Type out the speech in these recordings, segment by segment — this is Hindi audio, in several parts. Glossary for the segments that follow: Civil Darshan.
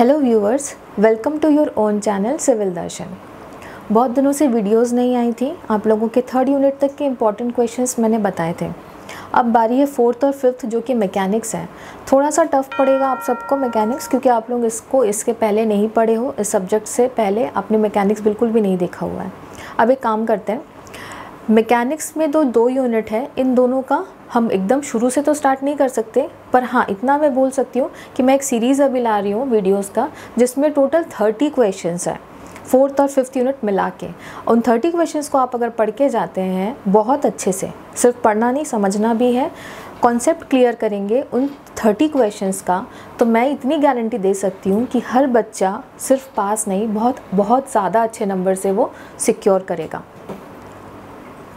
Hello viewers, welcome to your own channel civil Darshan. बहुत दिनों से वीडियोस नहीं आई थी। आप लोगों के थर्ड यूनिट तक के इम्पॉर्टेंट क्वेश्चंस मैंने बताए थे। अब बारी है फोर्थ और फिफ्थ जो कि मैकेनिक्स है। थोड़ा सा टफ पड़ेगा आप सबको मैकेनिक्स, क्योंकि आप लोग इसके पहले नहीं पढ़े हो। इस सब्जेक्ट से पहले आपने मैकेनिक्स बिल्कुल भी नहीं देखा हुआ है। अब एक काम करते हैं, मैकेनिक्स में दो यूनिट है, इन दोनों का हम एकदम शुरू से तो स्टार्ट नहीं कर सकते, पर हाँ इतना मैं बोल सकती हूँ कि मैं एक सीरीज़ अभी ला रही हूँ वीडियोस का, जिसमें टोटल 30 क्वेश्चंस है फोर्थ और फिफ्थ यूनिट मिला के। उन 30 क्वेश्चंस को आप अगर पढ़ के जाते हैं बहुत अच्छे से, सिर्फ पढ़ना नहीं समझना भी है, कॉन्सेप्ट क्लियर करेंगे उन 30 क्वेश्चंस का, तो मैं इतनी गारंटी दे सकती हूँ कि हर बच्चा सिर्फ पास नहीं, बहुत ज़्यादा अच्छे नंबर से वो सिक्योर करेगा।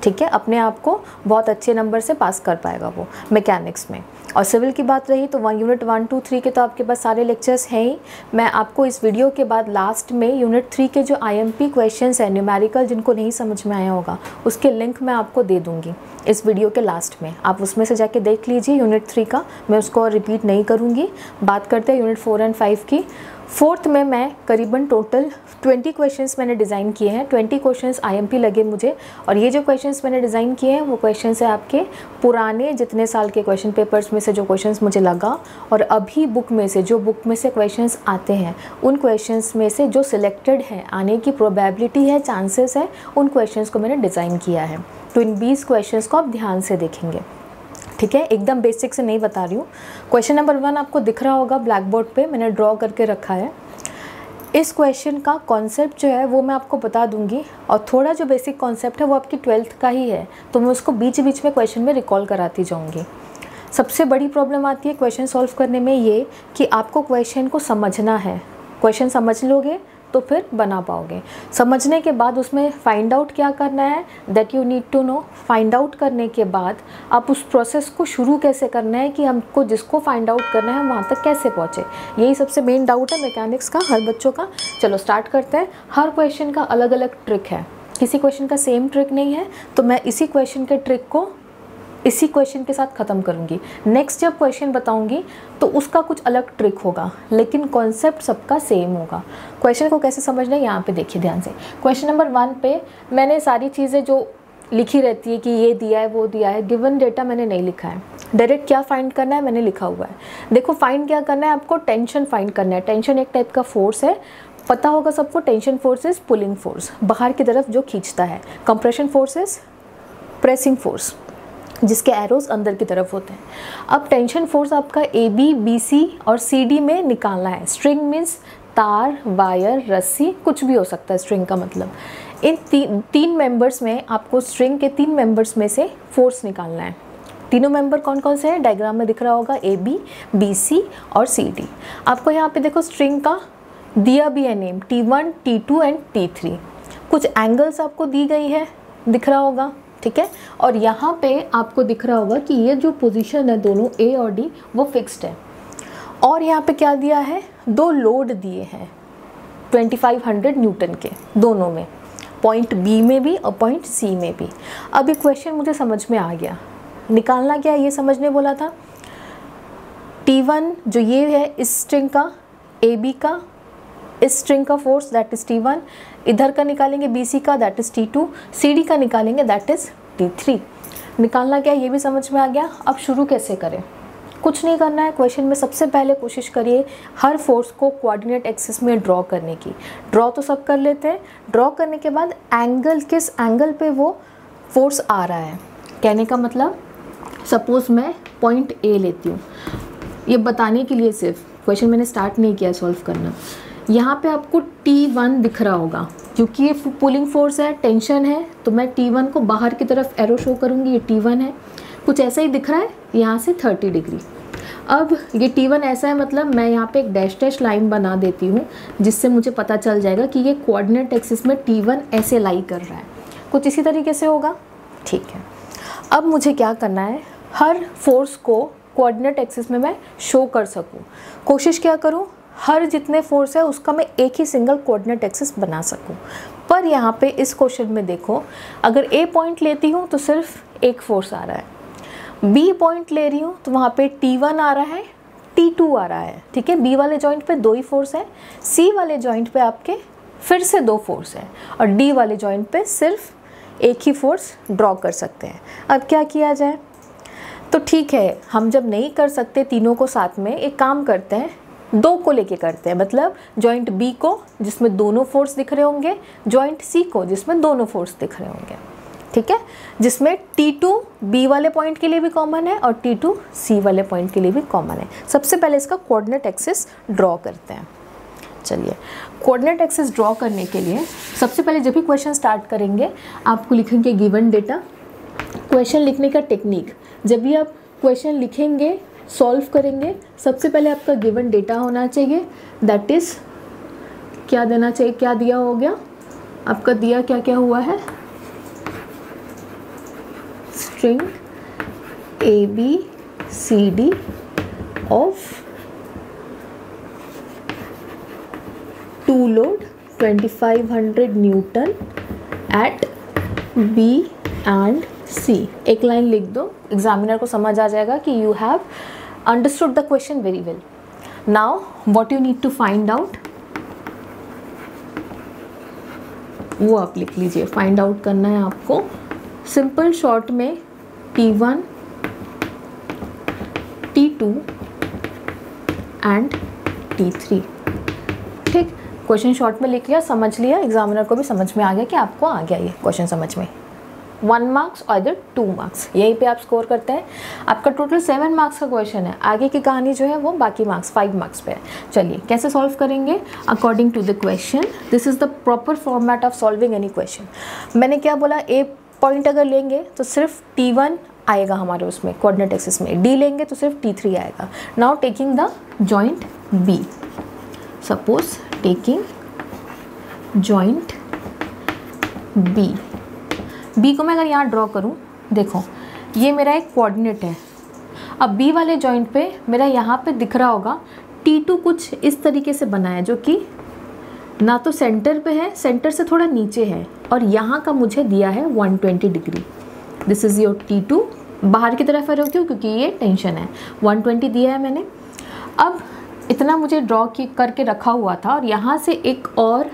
ठीक है, अपने आप को बहुत अच्छे नंबर से पास कर पाएगा वो मैकेनिक्स में। और सिविल की बात रही तो यूनिट 1, 2, 3 के तो आपके पास सारे लेक्चर्स हैं ही। मैं आपको इस वीडियो के बाद लास्ट में यूनिट 3 के जो IMP क्वेश्चंस हैं न्यूमेरिकल, जिनको नहीं समझ में आया होगा, उसके लिंक मैं आपको दे दूँगी इस वीडियो के लास्ट में। आप उसमें से जाके देख लीजिए यूनिट 3 का, मैं उसको रिपीट नहीं करूँगी। बात करते हैं यूनिट 4 और 5 की। फोर्थ में मैं करीबन टोटल 20 क्वेश्चंस मैंने डिज़ाइन किए हैं। 20 क्वेश्चंस IMP लगे मुझे, और ये जो क्वेश्चंस मैंने डिज़ाइन किए हैं वो क्वेश्चंस है आपके पुराने जितने साल के क्वेश्चन पेपर्स में से जो क्वेश्चंस मुझे लगा, और अभी बुक में से जो बुक में से क्वेश्चंस आते हैं उन क्वेश्चंस में से जो सिलेक्टेड हैं, आने की प्रोबेबिलिटी है, चांसेस है, उन क्वेश्चंस को मैंने डिज़ाइन किया है। तो इन 20 क्वेश्चंस को आप ध्यान से देखेंगे, ठीक है, एकदम बेसिक से नहीं बता रही हूँ। क्वेश्चन नंबर 1 आपको दिख रहा होगा ब्लैक बोर्ड पे, मैंने ड्रॉ करके रखा है। इस क्वेश्चन का कॉन्सेप्ट जो है वो मैं आपको बता दूंगी, और थोड़ा जो बेसिक कॉन्सेप्ट है वो आपकी 12th का ही है, तो मैं उसको बीच बीच में क्वेश्चन में रिकॉल कराती जाऊँगी। सबसे बड़ी प्रॉब्लम आती है क्वेश्चन सॉल्व करने में ये कि आपको क्वेश्चन को समझना है। क्वेश्चन समझ लोगे तो फिर बना पाओगे। समझने के बाद उसमें फाइंड आउट क्या करना है, that you need to know. Find out करने के बाद आप उस प्रोसेस को शुरू कैसे करना है कि हमको जिसको फाइंड आउट करना है वहाँ तक कैसे पहुँचे, यही सबसे मेन डाउट है मैकेनिक्स का हर बच्चों का। चलो स्टार्ट करते हैं। हर क्वेश्चन का अलग अलग ट्रिक है, किसी क्वेश्चन का सेम ट्रिक नहीं है, तो मैं इसी क्वेश्चन के ट्रिक को इसी क्वेश्चन के साथ ख़त्म करूंगी। नेक्स्ट जब क्वेश्चन बताऊंगी तो उसका कुछ अलग ट्रिक होगा, लेकिन कॉन्सेप्ट सबका सेम होगा। क्वेश्चन को कैसे समझना है यहाँ पे देखिए ध्यान से। क्वेश्चन नंबर 1 पे मैंने सारी चीज़ें जो लिखी रहती है कि ये दिया है वो दिया है, गिवन डेटा मैंने नहीं लिखा है, डायरेक्ट क्या फाइंड करना है मैंने लिखा हुआ है। देखो फाइंड क्या करना है आपको, टेंशन फाइंड करना है। टेंशन एक टाइप का फोर्स है, पता होगा सबको। Tension force is pulling force, बाहर की तरफ जो खींचता है। Compression force is pressing force, जिसके एरोज अंदर की तरफ होते हैं। अब टेंशन फोर्स आपका A, B, B, C और C, D में निकालना है। स्ट्रिंग मीन्स तार, वायर, रस्सी, कुछ भी हो सकता है स्ट्रिंग का मतलब। इन तीन मेंबर्स में आपको स्ट्रिंग के 3 मेंबर्स में से फोर्स निकालना है। तीनों मेंबर कौन कौन से हैं डायग्राम में दिख रहा होगा, A, B, B, C और C, D। आपको यहाँ पे देखो स्ट्रिंग का दिया भी है name, T1, T2 and T3। कुछ एंगल्स आपको दी गई है, दिख रहा होगा, ठीक है। और यहाँ पे आपको दिख रहा होगा कि ये जो पोजीशन है दोनों A और D वो फिक्स्ड है। और यहाँ पे क्या दिया है, 2 लोड दिए हैं 2500 न्यूटन के, दोनों में, पॉइंट B में भी और पॉइंट C में भी। अब ये क्वेश्चन मुझे समझ में आ गया, निकालना क्या है ये समझने बोला था। T1 जो ये है इस स्ट्रिंग का, AB का, इस स्ट्रिंग का फोर्स दैट इज T1, इधर का निकालेंगे BC का दैट इज T2, CD का निकालेंगे दैट इज T3। निकालना क्या ये भी समझ में आ गया। अब शुरू कैसे करें, कुछ नहीं करना है क्वेश्चन में। सबसे पहले कोशिश करिए हर फोर्स को कोऑर्डिनेट एक्सिस में ड्रॉ करने की। ड्रॉ तो सब कर लेते हैं, ड्रॉ करने के बाद एंगल, किस एंगल पे वो फोर्स आ रहा है। कहने का मतलब सपोज मैं पॉइंट A लेती हूँ, ये बताने के लिए सिर्फ, क्वेश्चन मैंने स्टार्ट नहीं किया सॉल्व करना। यहाँ पे आपको T1 दिख रहा होगा, क्योंकि ये पुलिंग फोर्स है, टेंशन है, तो मैं T1 को बाहर की तरफ एरो शो करूँगी, ये T1 है। कुछ ऐसा ही दिख रहा है यहाँ से 30 डिग्री। अब ये T1 ऐसा है, मतलब मैं यहाँ पे एक डैश डैश लाइन बना देती हूँ, जिससे मुझे पता चल जाएगा कि ये कोऑर्डिनेट एक्सिस में T1 ऐसे लाई कर रहा है। कुछ इसी तरीके से होगा, ठीक है। अब मुझे क्या करना है, हर फोर्स को कोऑर्डिनेट एक्सिस में मैं शो कर सकूँ। कोशिश क्या करूँ, हर जितने फोर्स है उसका मैं एक ही सिंगल कोऑर्डिनेट एक्सिस बना सकूं। पर यहाँ पे इस क्वेश्चन में देखो, अगर A पॉइंट लेती हूँ तो सिर्फ एक फोर्स आ रहा है, B पॉइंट ले रही हूँ तो वहाँ पे T1 आ रहा है, T2 आ रहा है, ठीक है। B वाले जॉइंट पे दो ही फोर्स है, C वाले जॉइंट पे आपके फिर से दो फोर्स है और D वाले जॉइंट पे सिर्फ एक ही फोर्स ड्रॉ कर सकते हैं। अब क्या किया जाए? तो ठीक है, हम जब नहीं कर सकते तीनों को साथ में, एक काम करते हैं दो को लेके करते हैं, मतलब जॉइंट बी को जिसमें दोनों फोर्स दिख रहे होंगे, जॉइंट सी को जिसमें दोनों फोर्स दिख रहे होंगे, ठीक है। जिसमें T2 बी वाले पॉइंट के लिए भी कॉमन है और T2 सी वाले पॉइंट के लिए भी कॉमन है। सबसे पहले इसका कोऑर्डिनेट एक्सिस ड्रॉ करते हैं। चलिए, कोऑर्डिनेट एक्सिस ड्रॉ करने के लिए सबसे पहले जब भी क्वेश्चन स्टार्ट करेंगे आपको लिखेंगे गिवन डेटा। क्वेश्चन लिखने का टेक्निक, जब भी आप क्वेश्चन लिखेंगे सॉल्व करेंगे सबसे पहले आपका गिवन डेटा होना चाहिए, दैट इज़ क्या देना चाहिए, क्या दिया हो गया आपका, दिया क्या क्या हुआ है, string A B C D of two load 2500 newton at B and C. एक लाइन लिख दो, एग्जामिनर को समझ आ जाएगा कि you have understood the question very well. Now what you need to find out वो आप लिख लीजिए। फाइंड आउट करना है आपको सिंपल शॉर्ट में T1, T2 एंड T3, ठीक। क्वेश्चन शॉर्ट में लिख लिया, समझ लिया, एग्जामिनर को भी समझ में आ गया कि आपको आ गया ये क्वेश्चन समझ में। 1 मार्क्स और इधर 2 मार्क्स, यहीं पे आप स्कोर करते हैं। आपका टोटल 7 मार्क्स का क्वेश्चन है, आगे की कहानी जो है वो बाकी मार्क्स 5 मार्क्स पे है। चलिए कैसे सॉल्व करेंगे, according to the question. This is the proper format of solving any question. मैंने क्या बोला, ए पॉइंट अगर लेंगे तो सिर्फ T1 आएगा हमारे उसमें कोऑर्डिनेट एक्सिस में, D लेंगे तो सिर्फ T3 आएगा। Now taking the joint B, suppose taking joint B, B को मैं अगर यहाँ ड्रॉ करूँ, देखो ये मेरा एक कोऑर्डिनेट है। अब B वाले जॉइंट पे मेरा यहाँ पे दिख रहा होगा T2 कुछ इस तरीके से बना है, जो कि ना तो सेंटर पे है, सेंटर से थोड़ा नीचे है, और यहाँ का मुझे दिया है 120 degree. This is your T2, बाहर की तरफ है, रहो क्यों, क्योंकि ये टेंशन है। 120 दिया है मैंने, अब इतना मुझे ड्रॉ करके रखा हुआ था, और यहाँ से एक और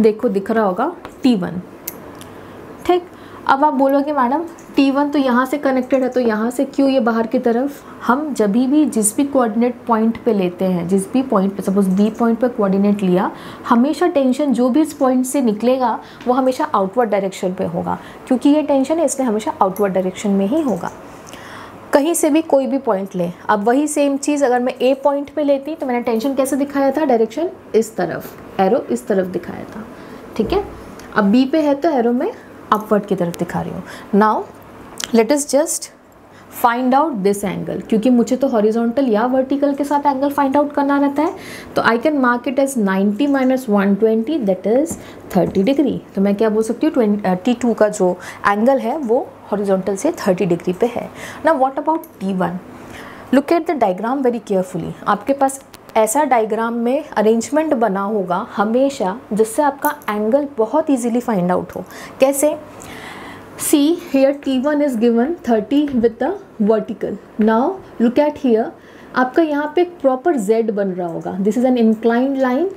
देखो दिख रहा होगा T1, ठीक। अब आप बोलोगे मैडम T1 तो यहाँ से कनेक्टेड है, तो यहाँ से क्यों ये बाहर की तरफ? हम जब भी जिस भी कोऑर्डिनेट पॉइंट पे लेते हैं, जिस भी पॉइंट पे, सपोज D पॉइंट पे कोऑर्डिनेट लिया, हमेशा टेंशन जो भी इस पॉइंट से निकलेगा वो हमेशा आउटवर्ड डायरेक्शन पे होगा, क्योंकि ये टेंशन है इसलिए हमेशा आउटवर्ड डायरेक्शन में ही होगा। कहीं से भी कोई भी पॉइंट लें, अब वही सेम चीज़ अगर मैं A पॉइंट पर लेती तो मैंने टेंशन कैसे दिखाया था, डायरेक्शन इस तरफ, एरो इस तरफ दिखाया था, ठीक है। अब B पे है तो एरो में अपवर्ड की तरफ दिखा रही हूँ। Now let us just find out this angle, क्योंकि मुझे तो हॉरिजॉन्टल या वर्टिकल के साथ एंगल फाइंड आउट करना रहता है, तो I can mark it as 90 minus 120, that is 30 degree. तो मैं क्या बोल सकती हूँ, T2 का जो एंगल है वो हॉरिजॉन्टल से 30 डिग्री पे है। Now what about T1? Look at the diagram very carefully. आपके पास ऐसा डायग्राम में अरेंजमेंट बना होगा हमेशा जिससे आपका एंगल बहुत इजीली फाइंड आउट हो। कैसे? See here T1 is given 30 with the vertical. Now look at here, आपका यहाँ पे एक प्रॉपर Z बन रहा होगा, this is an inclined line,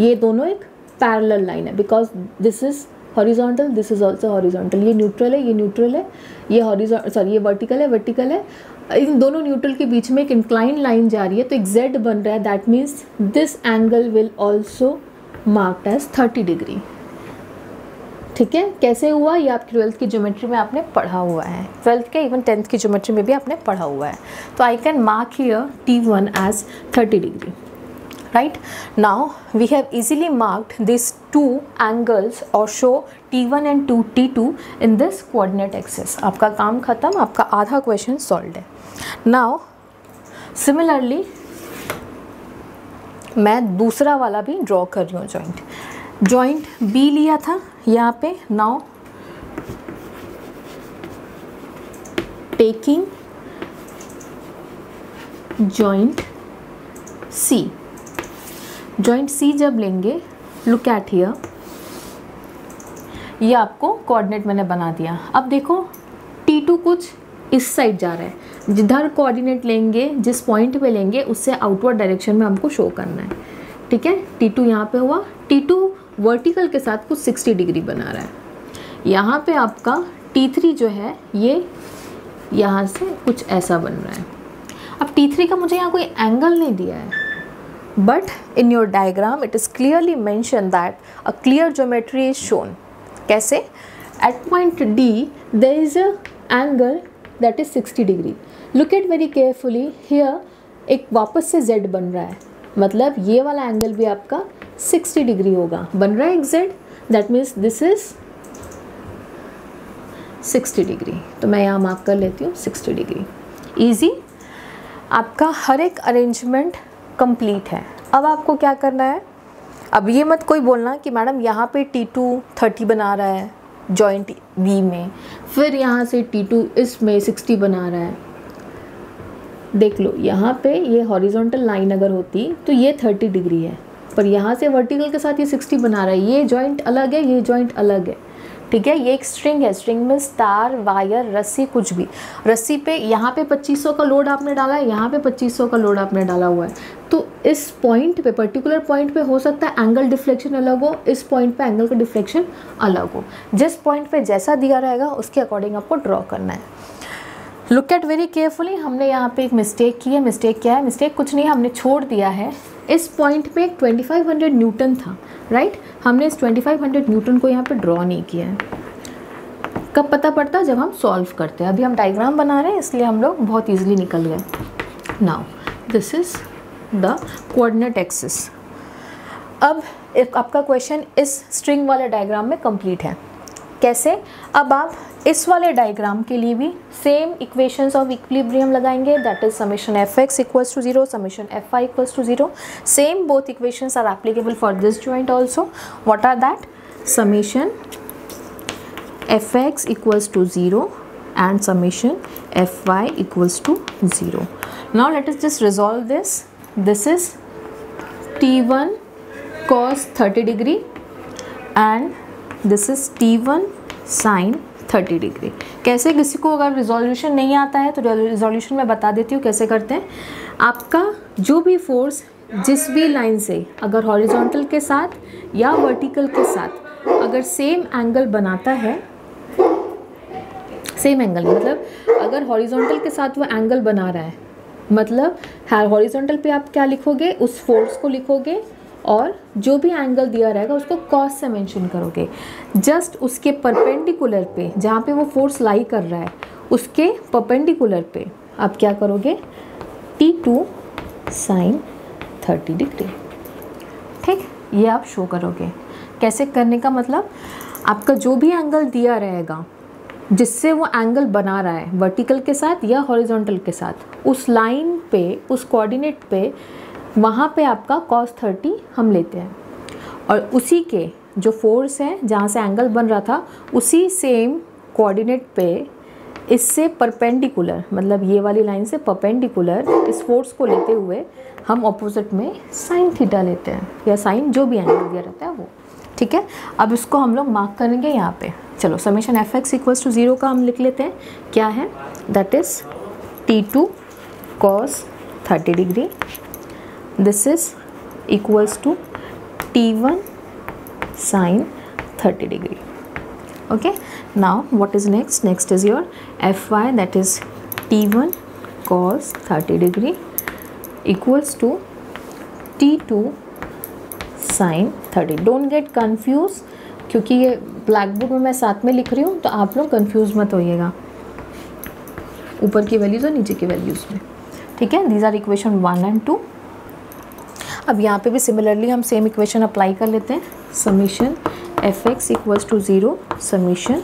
ये दोनों एक पैरेलल लाइन है, because this is horizontal, this is also horizontal. ये न्यूट्रल है, ये न्यूट्रल है, ये हॉरिजॉन्टल, सॉरी ये वर्टिकल है, वर्टिकल है। इन दोनों न्यूट्रल के बीच में एक इंक्लाइन लाइन जा रही है, तो एक Z बन रहा है, that means this angle will also marked as 30 degree, ठीक है। कैसे हुआ ये आप 12th की ज्योमेट्री में आपने पढ़ा हुआ है, 12th के इवन 10th की ज्योमेट्री में भी आपने पढ़ा हुआ है। तो I can mark here T1 as 30 degree, right. Now we have easily marked this two angles और show T1 and T2 in this coordinate axis. आपका काम खत्म, आपका आधा क्वेश्चन सॉल्व्ड है। नाउ सिमिलरली मैं दूसरा वाला भी ड्रॉ कर रही हूँ, जॉइंट B लिया था यहाँ पे। Now taking joint C, joint C जब लेंगे, लुक एट हियर, ये आपको कोऑर्डिनेट मैंने बना दिया। अब देखो T2 कुछ इस साइड जा रहा है, जिधर कोऑर्डिनेट लेंगे, जिस पॉइंट पे लेंगे उससे आउटवर्ड डायरेक्शन में हमको शो करना है। ठीक है, T2 यहाँ पे हुआ, T2 वर्टिकल के साथ कुछ 60 डिग्री बना रहा है। यहाँ पे आपका T3 जो है ये यहाँ से कुछ ऐसा बन रहा है। अब T3 का मुझे यहाँ कोई एंगल नहीं दिया है, but in your diagram it is clearly mention that a clear geometry is shown. कैसे? At point D there is a angle that is 60 degree. Look at very carefully here, एक वापस से Z बन रहा है, मतलब ये वाला एंगल भी आपका 60 डिग्री होगा, बन रहा है एक Z, that means this is 60 degree. तो मैं यहाँ मार्क कर लेती हूँ 60 डिग्री। ईजी, आपका हर एक अरेंजमेंट कंप्लीट है। अब आपको क्या करना है, अब ये मत कोई बोलना कि मैडम यहाँ पे T2 30 बना रहा है जॉइंट B में, फिर यहाँ से T2 इसमें 60 बना रहा है। देख लो यहाँ पे ये हॉरिजॉन्टल लाइन अगर होती तो ये 30 डिग्री है, पर यहाँ से वर्टिकल के साथ ये 60 बना रहा है। ये जॉइंट अलग है, ये जॉइंट अलग है। ठीक है, ये एक स्ट्रिंग है, स्ट्रिंग में तार, वायर, रस्सी, कुछ भी। रस्सी पे यहाँ पे 2500 का लोड आपने डाला है, यहाँ पे 2500 का लोड आपने डाला हुआ है। तो इस पॉइंट पे, पर्टिकुलर पॉइंट पे हो सकता है एंगल डिफ्लेक्शन अलग हो, इस पॉइंट पे एंगल का डिफ्लेक्शन अलग हो। जिस पॉइंट पे जैसा दिया रहेगा उसके अकॉर्डिंग आपको ड्रॉ करना है। लुक एट वेरी केयरफुली, हमने यहाँ पे एक मिस्टेक की है। मिस्टेक क्या है? मिस्टेक कुछ नहीं, हमने छोड़ दिया है। इस पॉइंट पे 2500 न्यूटन था, राइट? हमने इस 2500 न्यूटन को यहाँ पे ड्रॉ नहीं किया है। कब पता पड़ता? जब हम सॉल्व करते हैं। अभी हम डायग्राम बना रहे हैं इसलिए हम लोग बहुत ईजिली निकल गए। Now this is the coordinate axis. अब आपका क्वेश्चन इस स्ट्रिंग वाले डायग्राम में कंप्लीट है। कैसे? अब आप इस वाले डायग्राम के लिए भी सेम इक्वेशंस ऑफ इक्विलिब्रियम लगाएंगे, that is summation fx equals to 0, summation fy equals to 0। Same both equations are applicable for this joint also. What are that? Summation fx equals to 0 and summation fy equals to 0। Now let us just resolve this. This is t1 cos 30 degree and this is t1 sin 30 degree. कैसे? किसी को अगर रिजोल्यूशन नहीं आता है तो रिजोल्यूशन में बता देती हूँ कैसे करते हैं। आपका जो भी फोर्स जिस भी लाइन से, अगर हॉरिजॉन्टल के साथ या वर्टिकल के साथ अगर सेम एंगल बनाता है, सेम एंगल मतलब अगर हॉरिजॉन्टल के साथ वो एंगल बना रहा है, मतलब हॉरिजॉन्टल पे आप क्या लिखोगे? उस फोर्स को लिखोगे और जो भी एंगल दिया रहेगा उसको कॉस से मेंशन करोगे। जस्ट उसके परपेंडिकुलर पे, जहाँ पे वो फोर्स लाई कर रहा है उसके परपेंडिकुलर पे आप क्या करोगे? T2 sine 30 degree. ठीक, ये आप शो करोगे। कैसे करने का मतलब, आपका जो भी एंगल दिया रहेगा जिससे वो एंगल बना रहा है वर्टिकल के साथ या हॉरिजॉन्टल के साथ, उस लाइन पे, उस कोऑर्डिनेट पे, वहाँ पे आपका cos 30 हम लेते हैं और उसी के जो फोर्स है जहाँ से एंगल बन रहा था उसी सेम कोऑर्डिनेट पे इससे परपेंडिकुलर, मतलब ये वाली लाइन से परपेंडिकुलर इस फोर्स को लेते हुए हम ऑपोजिट में साइन थीटा लेते हैं, या साइन जो भी एंगल दिया रहता है वो। ठीक है, अब इसको हम लोग मार्क करेंगे यहाँ पे। चलो, समेशन fx इक्वल्स टू 0 का हम लिख लेते हैं। क्या है? That is t2 cos 30 degree, this is equals to t1 sine 30 degree. Okay, now what is next? Next is your fy, that is t1 cos 30 degree equals to t2 sine 30। Don't get confuse, क्योंकि ये ब्लैक बुक में मैं साथ में लिख रही हूँ तो आप लोग कन्फ्यूज मत होइएगा ऊपर की वैल्यूज़ और नीचे की वैल्यूज़ में। ठीक है, दीज आर इक्वेशन 1 एंड 2। अब यहाँ पे भी सिमिलरली हम सेम इक्वेशन अप्लाई कर लेते हैं। Summation fx equals to 0, summation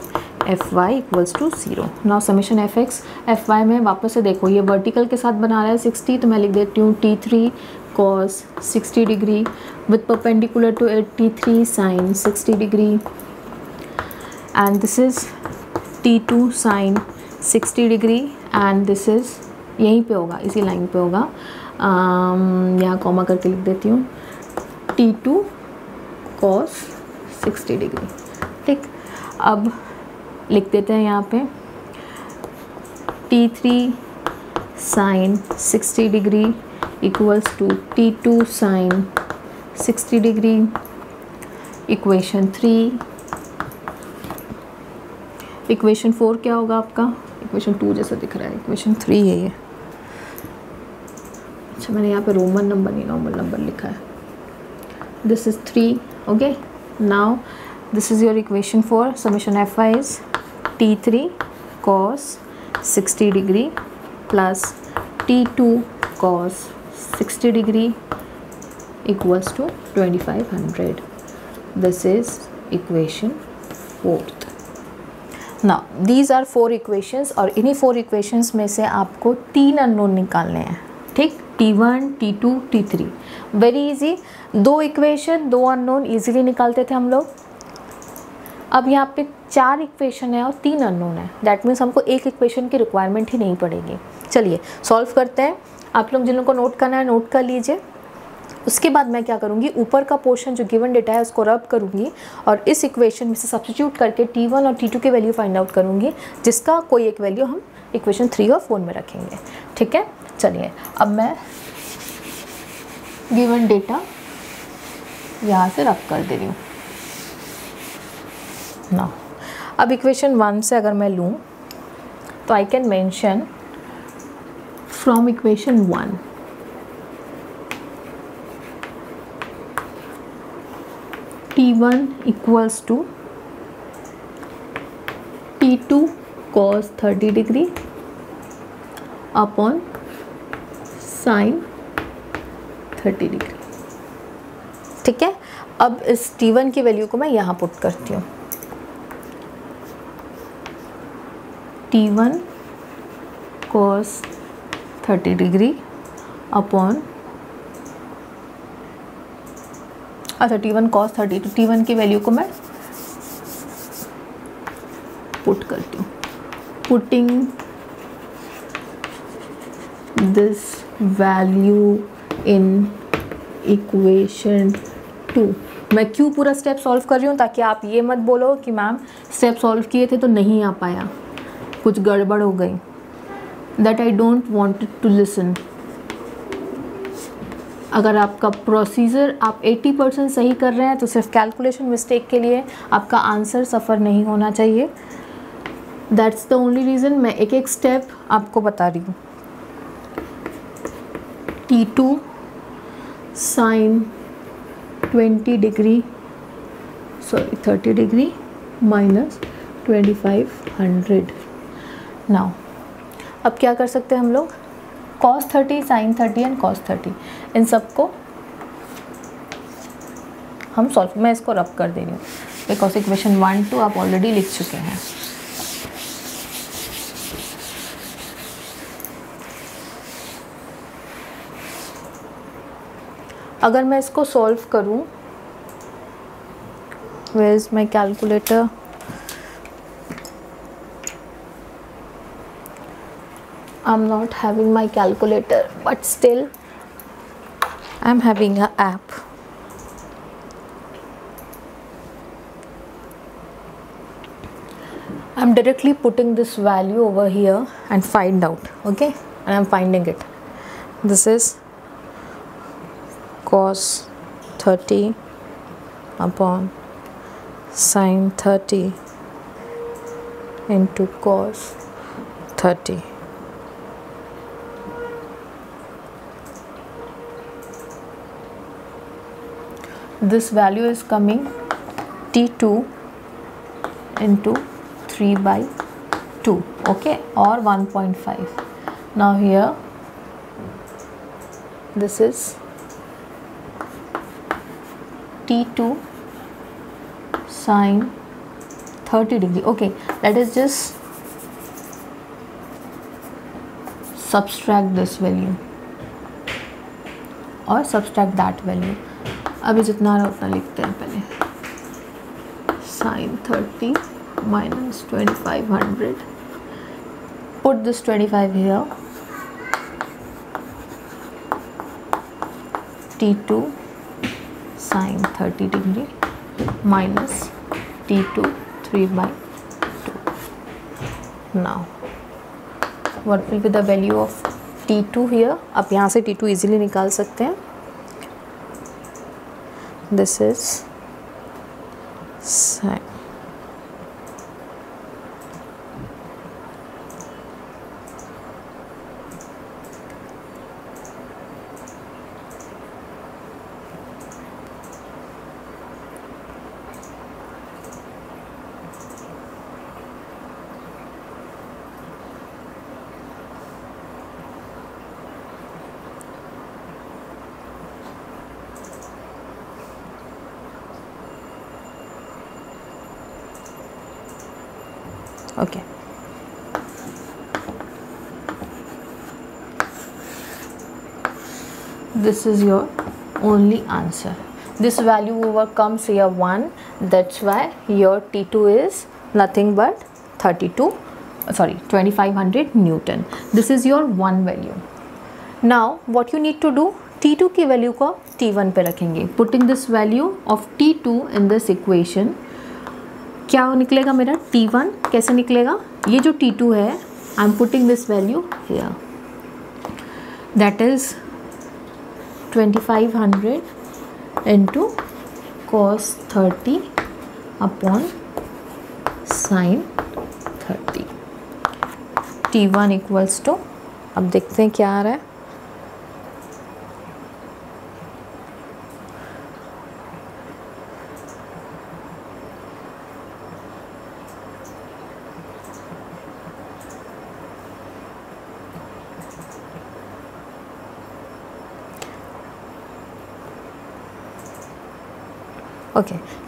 fy equals to 0। Now summation fx fy में वापस से देखो, ये वर्टिकल के साथ बना रहा है 60, तो मैं लिख देती हूँ t3 cos 60 degree with perpendicular to it t3 sin 60 degree and this is t2 sin 60 degree and this is, यहीं पे होगा, इसी लाइन पे होगा। यहाँ कॉमा करके लिख देती हूँ t2 cos 60 डिग्री। ठीक, अब लिख देते हैं यहाँ पे T3 sin 60 degree equals to T2 sin 60 degree. Equation 3, equation 4 क्या होगा आपका? इक्वेशन 2 जैसा दिख रहा है, इक्वेशन 3 है ये। अच्छा, मैंने यहाँ पे रोमन नंबर नहीं नॉर्मल नंबर लिखा है। This is 3, okay. Now this is your equation 4, summation F I is T3 cos 60 degree plus T2 cos 60 degree equals to 2500. This is equation 4th. Now these are 4 equations और इन्हीं 4 equations में से आपको 3 unknown निकालने हैं, ठीक? T1, T2, T3. Very easy. 2 equation 2 unknown easily निकालते थे हम लोग। अब यहाँ पे 4 equation है और 3 unknown है, that means हमको एक equation की requirement ही नहीं पड़ेगी। चलिए solve करते हैं। आप लोग जिन लोगों को note करना है note कर लीजिए। उसके बाद मैं क्या करूँगी, ऊपर का पोर्शन जो गिवन डेटा है उसको रब करूँगी और इस इक्वेशन में से सब्स्टिट्यूट करके T1 और T2 के वैल्यू फाइंड आउट करूँगी, जिसका कोई एक वैल्यू हम इक्वेशन 3 और 4 में रखेंगे, ठीक है। चलिए अब मैं गिवन डेटा यहाँ से रब कर दे रही हूँ ना। अब इक्वेशन 1 से अगर मैं लूँ तो I can mention from equation 1 T1 equals to T2 cos 30 degree upon sin 30 degree, ठीक है। अब इस T1 की वैल्यू को मैं यहाँ पुट करती हूँ, T1 cos 30 degree upon अच्छा T1 cos 30 तो T1 की वैल्यू को मैं पुट करती हूँ, putting this value in equation 2। मैं क्यों पूरा स्टेप सॉल्व कर रही हूँ, ताकि आप ये मत बोलो कि मैम स्टेप सॉल्व किए थे तो नहीं आ पाया, कुछ गड़बड़ हो गई। That I don't want to listen. अगर आपका प्रोसीजर आप 80% सही कर रहे हैं तो सिर्फ कैलकुलेशन मिस्टेक के लिए आपका आंसर सफ़र नहीं होना चाहिए। दैट्स द ओनली रीज़न मैं एक एक स्टेप आपको बता रही हूँ। T2 sine 20 degree sorry 30 degree minus 2500। Now अब क्या कर सकते हैं हम लोग, cos 30 sin 30 एंड cos 30 इन सब को हम सॉल्व, मैं इसको रब कर दे रही हूँ बिकॉज इक्वेशन 1, 2 आप ऑलरेडी लिख चुके हैं। अगर मैं इसको सॉल्व करूँ, where is my calculator, I am not having my calculator, but still I'm having an app. I'm directly putting this value over here and find out, okay, and I'm finding it. This is cos 30 upon sin 30 into cos 30 This value is coming T2 into 3/2, okay, or 1.5. Now here this is T2 sin 30 degree, okay. Let us just subtract this value or subtract that value. अभी जितना रहा उतना लिखते हैं पहले। Sine 30 minus 2500, put this 25 here, T2 sine 30 degree minus T2 3/2। Now what will be the value of T2 here? आप यहाँ से T2 easily निकाल सकते हैं. This is sin. Okay. This is your only answer. This value overcomes here 1. That's why your T2 is nothing but 2500 Newton. This is your one value. Now what you need to do, T2 की value को T1 पे रखेंगे. Putting this value of T2 in this equation, क्या निकलेगा मेरा T1? कैसे निकलेगा? ये जो T2 है, I am putting this value here, that is 2500 into cos 30 upon sine 30. T1 equals to, अब देखते हैं क्या आ रहा है,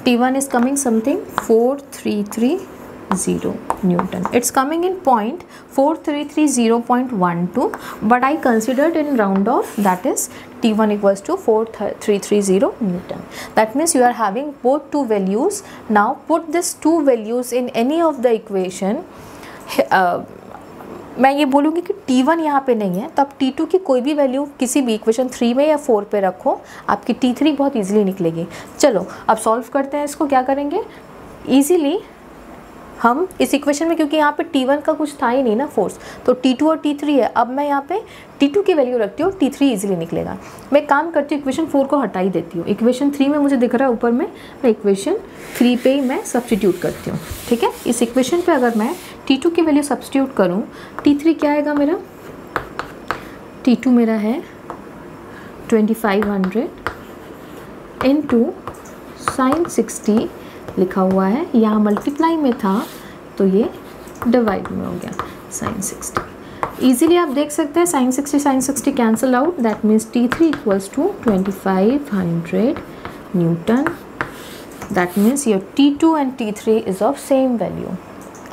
T1 is coming something 4330 Newton. It's coming in point 4330.12, but I considered in round off, that is T1 equals to 4330 Newton. That means you are having both two values. Now put these two values in any of the equation. मैं ये बोलूँगी कि T1 यहाँ पे नहीं है, तो आप T2 की कोई भी वैल्यू किसी भी इक्वेशन 3 में या 4 पे रखो, आपकी T3 बहुत इजीली निकलेगी. चलो अब सॉल्व करते हैं इसको. क्या करेंगे इजीली हम इस इक्वेशन में, क्योंकि यहाँ पे T1 का कुछ था ही नहीं ना फोर्स, तो T2 और T3 है. अब मैं यहाँ पे T2 की वैल्यू रखती हूँ, T3 ईजिली निकलेगा. मैं काम करती हूँ, इक्वेशन 4 को हटा ही देती हूँ. इक्वेशन 3 में मुझे दिख रहा है ऊपर में, मैं इक्वेशन 3 पे ही मैं सब्स्टिट्यूट करती हूँ. ठीक है, इस इक्वेशन पे अगर मैं T2 की वैल्यू सब्स्टिट्यूट करूँ, T3 क्या आएगा मेरा? T2 मेरा है 2500 इंटू साइन 60 लिखा हुआ है, यहाँ मल्टीप्लाई में था तो ये डिवाइड में हो गया साइन 60. ईजिली आप देख सकते हैं sine 60 cancel out, that means T3 equals to 2500 newton. That means your T2 and T3 is of same value.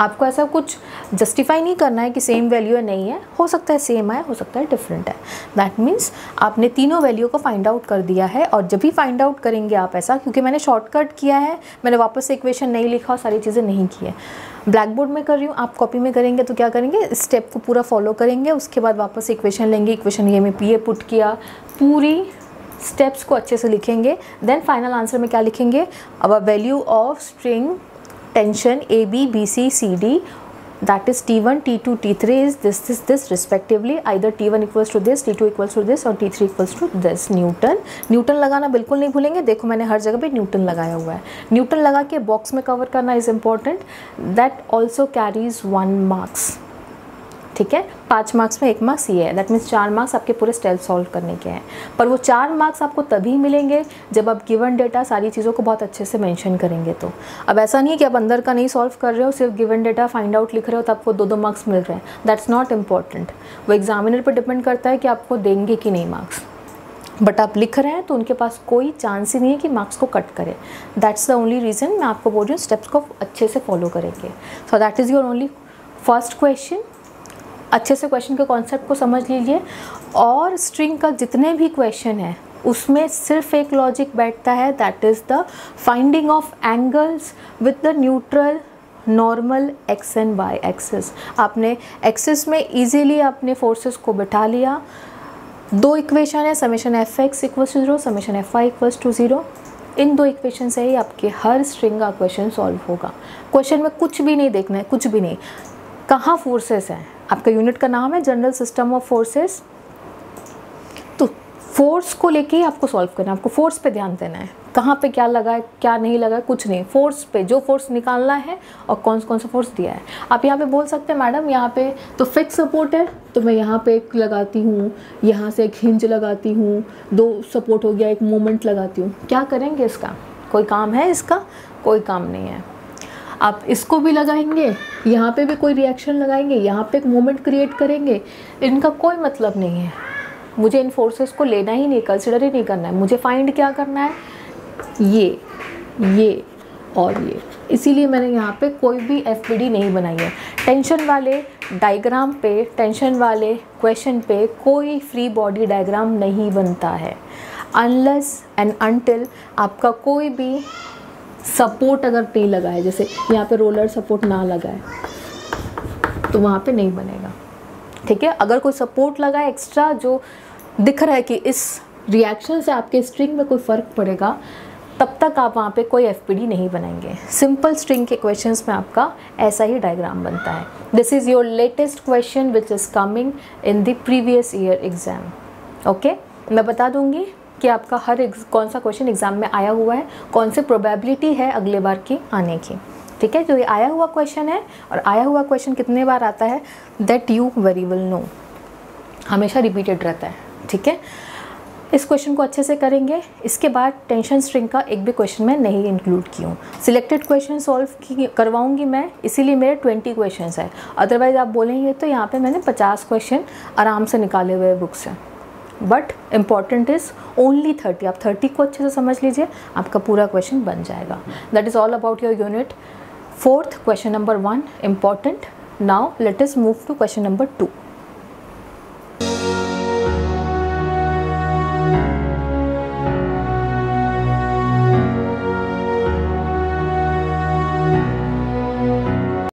आपको ऐसा कुछ जस्टिफाई नहीं करना है कि सेम वैल्यू है, नहीं है, हो सकता है सेम है, हो सकता है डिफरेंट है. दैट मीन्स आपने तीनों वैल्यू को फाइंड आउट कर दिया है. और जब भी फाइंड आउट करेंगे आप ऐसा, क्योंकि मैंने शॉर्टकट किया है, मैंने वापस से इक्वेशन नहीं लिखा और सारी चीज़ें नहीं की है, ब्लैक बोर्ड में कर रही हूँ, आप कॉपी में करेंगे तो क्या करेंगे, स्टेप को पूरा फॉलो करेंगे, उसके बाद वापस इक्वेशन लेंगे, इक्वेशन ये में पी ए पुट किया, पूरी स्टेप्स को अच्छे से लिखेंगे. देन फाइनल आंसर में क्या लिखेंगे, अब value of string tension ABBCCD, that is T1, T2, T3 is this respectively. Either T1 equals to this, T2 equals to this और T3 equals to this Newton. Newton लगाना बिल्कुल नहीं भूलेंगे. देखो मैंने हर जगह पे Newton लगाया हुआ है. Newton लगा के बॉक्स में कवर करना is important. That also carries 1 marks. ठीक है, 5 मार्क्स में 1 मार्क्स ये है, दैट मीन्स 4 मार्क्स आपके पूरे स्टेप सॉल्व करने के हैं. पर वो 4 मार्क्स आपको तभी मिलेंगे जब आप गिवन डेटा सारी चीज़ों को बहुत अच्छे से मेंशन करेंगे. तो अब ऐसा नहीं है कि आप अंदर का नहीं सॉल्व कर रहे हो, सिर्फ गिवन डेटा फाइंड आउट लिख रहे हो तो आपको 2-2 मार्क्स मिल रहे हैं. That's not important. वो एग्जामिनर पर डिपेंड करता है कि आपको देंगे कि नहीं मार्क्स, बट आप लिख रहे हैं तो उनके पास कोई चांस ही नहीं है कि मार्क्स को कट करें. दैट्स द ओनली रीज़न मैं आपको बोल रही हूँ स्टेप्स को अच्छे से फॉलो करेंगे. So that is your only first question. अच्छे से क्वेश्चन के कॉन्सेप्ट को समझ लीजिए. और स्ट्रिंग का जितने भी क्वेश्चन है उसमें सिर्फ एक लॉजिक बैठता है, that is the finding of angles with the neutral normal X and Y axes. आपने एक्सेस में इजीली आपने फोर्सेस को बिठा लिया. 2 इक्वेशन है, summation Fx equals to 0, summation Fy equals to 0. इन 2 इक्वेशन से ही आपके हर स्ट्रिंग का क्वेश्चन सॉल्व होगा. क्वेश्चन में कुछ भी नहीं देखना है, कुछ भी नहीं, कहाँ फोर्सेस हैं आपका यूनिट का नाम है जनरल सिस्टम ऑफ फोर्सेस। तो फोर्स को लेके आपको सॉल्व करना है, आपको फोर्स पे ध्यान देना है, कहाँ पे क्या लगा है क्या नहीं लगा है, कुछ नहीं, फोर्स पे जो फोर्स निकालना है और कौन सा फोर्स दिया है। आप यहाँ पे बोल सकते हैं मैडम यहाँ पे तो फिक्स सपोर्ट है तो मैं यहाँ पे एक लगाती हूँ, यहाँ से एक हिंज लगाती हूँ, दो सपोर्ट हो गया, एक मोमेंट लगाती हूँ। क्या करेंगे इसका? कोई काम है इसका? कोई काम नहीं है। आप इसको भी लगाएंगे, यहाँ पे भी कोई रिएक्शन लगाएंगे, यहाँ पे एक मोमेंट क्रिएट करेंगे, इनका कोई मतलब नहीं है। मुझे इन फोर्सेस को लेना ही नहीं, कंसिडर ही नहीं करना है। मुझे फाइंड क्या करना है? ये और ये। इसीलिए मैंने यहाँ पे कोई भी एफपीडी नहीं बनाई है। टेंशन वाले डायग्राम पे, टेंशन वाले क्वेश्चन पे कोई फ्री बॉडी डायग्राम नहीं बनता है अनलेस एंड अनटिल आपका कोई भी सपोर्ट अगर नहीं लगा है, जैसे यहाँ पे रोलर सपोर्ट ना लगा है तो वहाँ पे नहीं बनेगा। ठीक है, अगर कोई सपोर्ट लगा है एक्स्ट्रा जो दिख रहा है कि इस रिएक्शन से आपके स्ट्रिंग में कोई फ़र्क पड़ेगा, तब तक आप वहाँ पे कोई एफपीडी नहीं बनाएंगे। सिंपल स्ट्रिंग के क्वेश्चंस में आपका ऐसा ही डायग्राम बनता है। This is your latest question which is coming in the previous year exam. Okay, मैं बता दूँगी कि आपका हर कौन सा क्वेश्चन एग्ज़ाम में आया हुआ है, कौन सी प्रोबेबिलिटी है अगले बार की आने की। ठीक है, जो ये आया हुआ क्वेश्चन है और आया हुआ क्वेश्चन कितने बार आता है that you very well know, हमेशा रिपीटेड रहता है। ठीक है, इस क्वेश्चन को अच्छे से करेंगे। इसके बाद टेंशन स्ट्रिंग का एक भी क्वेश्चन मैं नहीं इंक्लूड की हूँ। सिलेक्टेड क्वेश्चन सॉल्व करवाऊँगी मैं, इसीलिए मेरे 20 क्वेश्चन है। अदरवाइज़ आप बोलेंगे तो यहाँ पर मैंने 50 क्वेश्चन आराम से निकाले हुए बुक से। But important is only 30। आप 30 को अच्छे से समझ लीजिए, आपका पूरा क्वेश्चन बन जाएगा। That is all about your unit 4th question number 1 important. Now let us move to question number 2।